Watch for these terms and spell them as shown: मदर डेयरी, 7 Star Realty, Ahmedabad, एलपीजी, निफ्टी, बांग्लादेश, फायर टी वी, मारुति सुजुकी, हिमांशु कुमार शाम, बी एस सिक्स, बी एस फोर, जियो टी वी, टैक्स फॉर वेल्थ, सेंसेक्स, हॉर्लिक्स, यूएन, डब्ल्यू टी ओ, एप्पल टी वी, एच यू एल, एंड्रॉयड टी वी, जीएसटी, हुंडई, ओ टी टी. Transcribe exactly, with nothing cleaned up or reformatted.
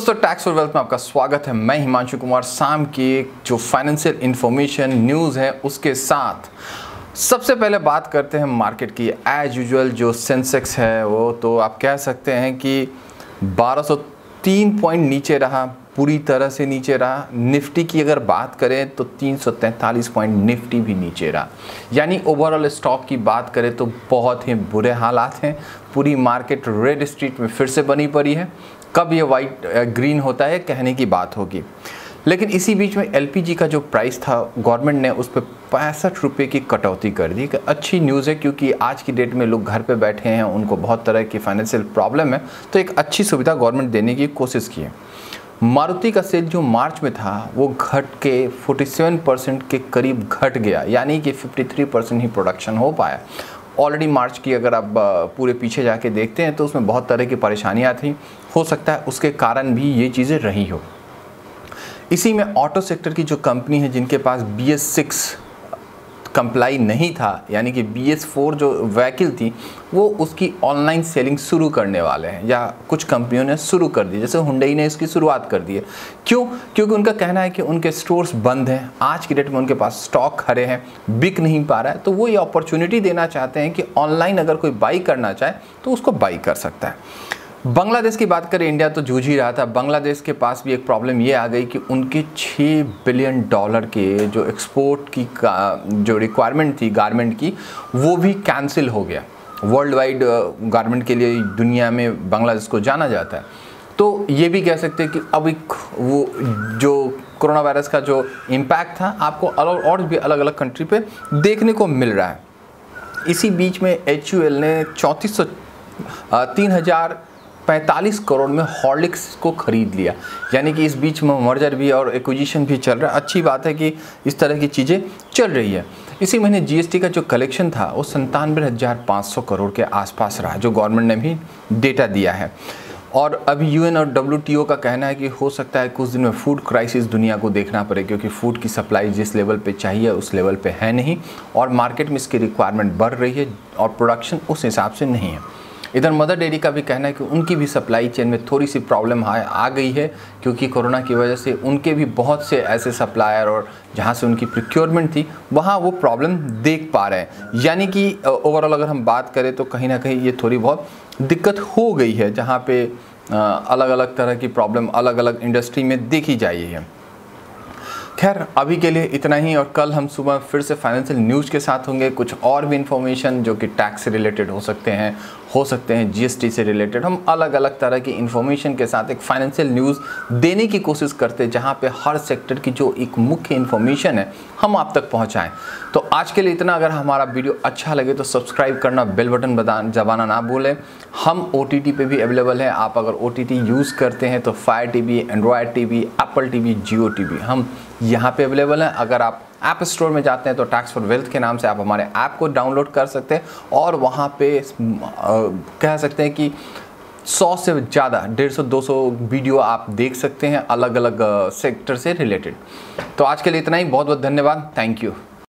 दोस्तों, टैक्स फॉर वेल्थ में आपका स्वागत है। मैं हिमांशु कुमार शाम की जो फाइनेंशियल इंफॉर्मेशन न्यूज़ है उसके साथ सबसे पहले बात करते हैं मार्केट की। एज यूजुअल जो सेंसेक्स है वो तो आप कह सकते हैं कि बारह सौ तीन पॉइंट नीचे रहा, पूरी तरह से नीचे रहा। निफ्टी की अगर बात करें तो तीन सौ तैंतालीस पॉइंट निफ्टी भी नीचे रहा। यानी ओवरऑल स्टॉक की बात करें तो बहुत ही बुरे हालात हैं। पूरी मार्केट रेड स्ट्रीट में फिर से बनी पड़ी है। कब ये वाइट ग्रीन होता है कहने की बात होगी। लेकिन इसी बीच में एलपीजी का जो प्राइस था गवर्नमेंट ने उस पर पैंसठ रुपये की कटौती कर दी। अच्छी न्यूज़ है क्योंकि आज की डेट में लोग घर पे बैठे हैं, उनको बहुत तरह की फाइनेंशियल प्रॉब्लम है, तो एक अच्छी सुविधा गवर्नमेंट देने की कोशिश की है। मारुति का सेल जो मार्च में था वो घट के सैंतालीस परसेंट के करीब घट गया, यानी कि तिरेपन परसेंट ही प्रोडक्शन हो पाया। ऑलरेडी मार्च की अगर आप पूरे पीछे जाके देखते हैं तो उसमें बहुत तरह की परेशानियां थी। हो सकता है उसके कारण भी ये चीज़ें रही हो। इसी में ऑटो सेक्टर की जो कंपनी है जिनके पास बी एस सिक्स कंप्लाई नहीं था, यानी कि बी एस फोर जो व्हीकल थी वो उसकी ऑनलाइन सेलिंग शुरू करने वाले हैं या कुछ कंपनियों ने शुरू कर दी, जैसे हुंडई ने इसकी शुरुआत कर दी है। क्यों? क्योंकि उनका कहना है कि उनके स्टोर्स बंद हैं, आज की डेट में उनके पास स्टॉक खड़े हैं, बिक नहीं पा रहा है, तो वो ये अपॉर्चुनिटी देना चाहते हैं कि ऑनलाइन अगर कोई बाई करना चाहे तो उसको बाई कर सकता है। बांग्लादेश की बात करें, इंडिया तो जूझ ही रहा था। बांग्लादेश के पास भी एक प्रॉब्लम ये आ गई कि उनके छह बिलियन डॉलर के जो एक्सपोर्ट की जो रिक्वायरमेंट थी गारमेंट की वो भी कैंसिल हो गया। वर्ल्ड वाइड गारमेंट के लिए दुनिया में बांग्लादेश को जाना जाता है। तो ये भी कह सकते हैं कि अब एक वो जो कोरोना वायरस का जो इम्पैक्ट था आपको अलग और भी अलग अलग कंट्री पे देखने को मिल रहा है। इसी बीच में एच यू एल ने चौंतीस सौ तीन हज़ार पैंतालीस करोड़ में हॉर्लिक्स को खरीद लिया। यानी कि इस बीच में मर्जर भी और एक्विजिशन भी चल रहा है। अच्छी बात है कि इस तरह की चीज़ें चल रही है। इसी महीने जीएसटी का जो कलेक्शन था वो संतानवे हज़ार पाँच सौ करोड़ के आसपास रहा, जो गवर्नमेंट ने भी डेटा दिया है। और अभी यूएन और डब्ल्यू टी ओ का कहना है कि हो सकता है कुछ दिन में फूड क्राइसिस दुनिया को देखना पड़े, क्योंकि फूड की सप्लाई जिस लेवल पे चाहिए उस लेवल पे है नहीं और मार्केट में इसकी रिक्वायरमेंट बढ़ रही है और प्रोडक्शन उस हिसाब से नहीं है। इधर मदर डेयरी का भी कहना है कि उनकी भी सप्लाई चेन में थोड़ी सी प्रॉब्लम आ गई है, क्योंकि कोरोना की वजह से उनके भी बहुत से ऐसे सप्लायर और जहां से उनकी प्रोक्योरमेंट थी वहां वो प्रॉब्लम देख पा रहे हैं। यानी कि ओवरऑल अगर हम बात करें तो कहीं ना कहीं ये थोड़ी बहुत दिक्कत हो गई है, जहां पे अलग अलग तरह की प्रॉब्लम अलग अलग इंडस्ट्री में देखी जा रही है। खैर, अभी के लिए इतना ही और कल हम सुबह फिर से फाइनेंशियल न्यूज़ के साथ होंगे। कुछ और भी इन्फॉर्मेशन जो कि टैक्स से रिलेटेड हो सकते हैं, हो सकते हैं जीएसटी से रिलेटेड, हम अलग अलग तरह की इन्फॉर्मेशन के साथ एक फाइनेंशियल न्यूज़ देने की कोशिश करते हैं, जहां पे हर सेक्टर की जो एक मुख्य इन्फॉर्मेशन है हम आप तक पहुँचाएँ। तो आज के लिए इतना। अगर हमारा वीडियो अच्छा लगे तो सब्सक्राइब करना, बेल बटन दबाना ना भूलें। हम ओ टी टी पे भी अवेलेबल हैं। आप अगर ओ टी टी यूज़ करते हैं तो फायर टी वी, एंड्रॉयड टी वी, एप्पल टी वी, जियो टी वी हम यहाँ पे अवेलेबल है। अगर आप ऐप स्टोर में जाते हैं तो टैक्स फॉर वेल्थ के नाम से आप हमारे ऐप को डाउनलोड कर सकते हैं और वहाँ पे आ, कह सकते हैं कि सौ से ज़्यादा डेढ़ सौ दो सौ वीडियो आप देख सकते हैं अलग अलग सेक्टर से रिलेटेड। तो आज के लिए इतना ही। बहुत बहुत धन्यवाद। Thank you.